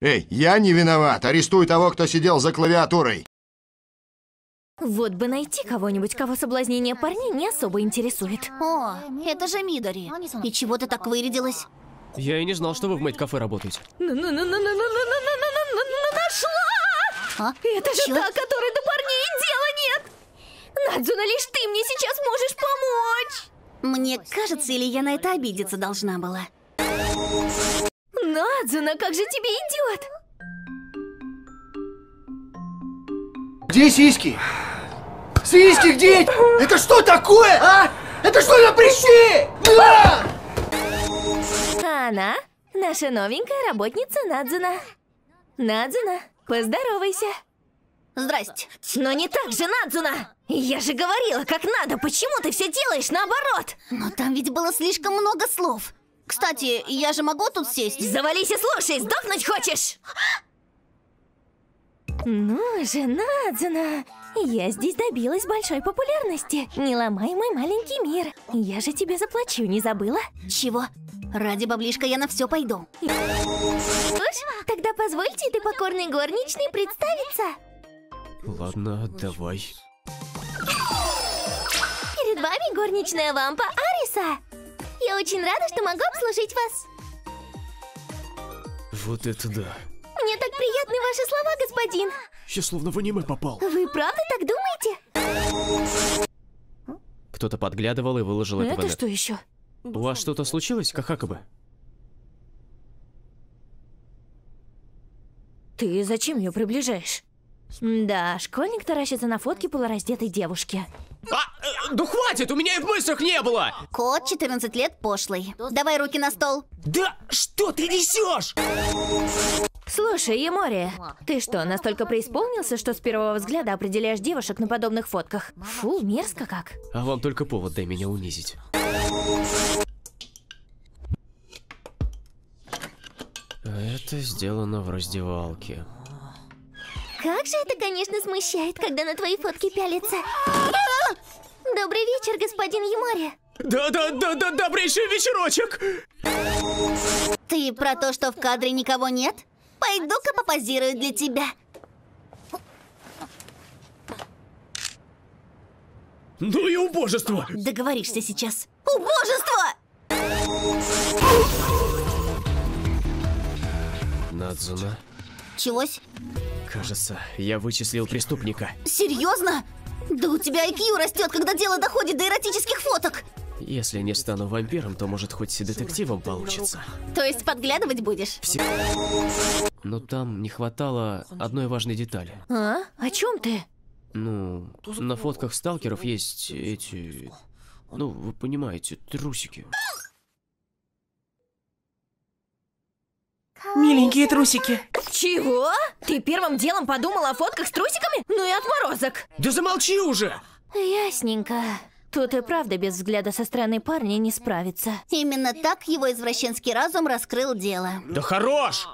Эй, я не виноват. Арестуй того, кто сидел за клавиатурой. Вот бы найти кого-нибудь, кого соблазнение парней не особо интересует. О, это же Мидори. И чего ты так вырядилась? Я и не знал, что вы в мейд-кафе работаете. Нашла! Это же та, которой до парней дела нет! Надзуна, лишь ты мне сейчас можешь помочь! Мне кажется, или я на это обидеться должна была? Надзуна, как же тебе идет? Где сиськи? Сиськи где? Это что такое, а? Это что за прыщи? Да! Она, наша новенькая работница Надзуна. Надзуна, поздоровайся. Здрасте. Но не так же, Надзуна! Я же говорила, как надо, почему ты все делаешь наоборот? Но там ведь было слишком много слов. Кстати, я же могу тут сесть? Завались и слушай, сдохнуть хочешь? Ну же, Надзуна, я здесь добилась большой популярности. Не ломай мой маленький мир. Я же тебе заплачу, не забыла? Чего? Ради баблишка я на все пойду. Слушай, тогда позвольте этой покорной горничной представиться. Ладно, давай. Перед вами горничная вампа Ариса. Я очень рада, что могу обслужить вас. Вот это да. Мне так приятны ваши слова, господин. Я словно в аниме попал. Вы правда так думаете? Кто-то подглядывал и выложил это в интернет. Это что еще? У вас что-то случилось, Кахакабе? Ты зачем ее приближаешь? Да, школьник таращится на фотки полураздетой девушки. Да хватит, у меня и в мыслях не было! Кот 14 лет пошлый. Давай руки на стол. Да что ты несешь? Слушай, Ямори, ты что, настолько преисполнился, что с первого взгляда определяешь девушек на подобных фотках? Фу, мерзко как. А вам только повод дай меня унизить. Это сделано в раздевалке. Как же это, конечно, смущает, когда на твои фотки пялится. Добрый вечер, господин Ямори. Да, добрейший вечерочек. Ты про то, что в кадре никого нет? Пойду-ка попозирую для тебя. Ну и убожество. Договоришься сейчас. Убожество! Надзуна. Чегось? Кажется, я вычислил преступника. Серьезно? Да у тебя IQ растет, когда дело доходит до эротических фоток. Если не стану вампиром, то может хоть и детективом получится. То есть подглядывать будешь? Всегда. Но там не хватало одной важной детали. А? О чем ты? Ну, на фотках сталкеров есть эти... Ну, вы понимаете, трусики. Миленькие трусики. Чего? Ты первым делом подумала о фотках с трусиками? Ну и отморозок. Да замолчи уже! Ясненько. Тут и правда без взгляда со стороны парня не справится. Именно так его извращенский разум раскрыл дело. Да хорош!